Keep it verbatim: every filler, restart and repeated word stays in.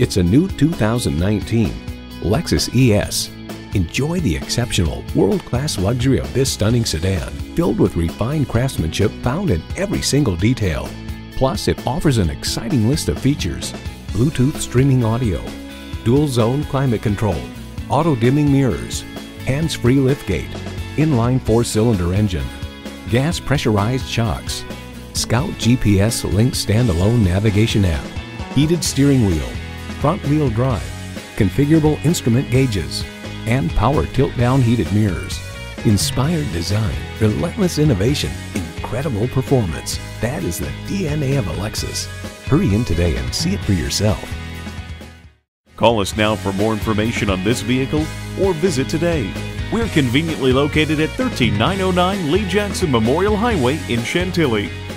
It's a new two thousand nineteen Lexus E S. Enjoy the exceptional, world-class luxury of this stunning sedan, filled with refined craftsmanship found in every single detail. Plus, it offers an exciting list of features: Bluetooth streaming audio, dual-zone climate control, auto-dimming mirrors, hands-free liftgate, inline four-cylinder engine, gas pressurized shocks, Scout G P S Link standalone navigation app, heated steering wheel, front-wheel drive, configurable instrument gauges, and power tilt-down heated mirrors. Inspired design, relentless innovation, incredible performance. That is the D N A of a Lexus. Hurry in today and see it for yourself. Call us now for more information on this vehicle or visit today. We're conveniently located at one three nine zero nine Lee Jackson Memorial Highway in Chantilly.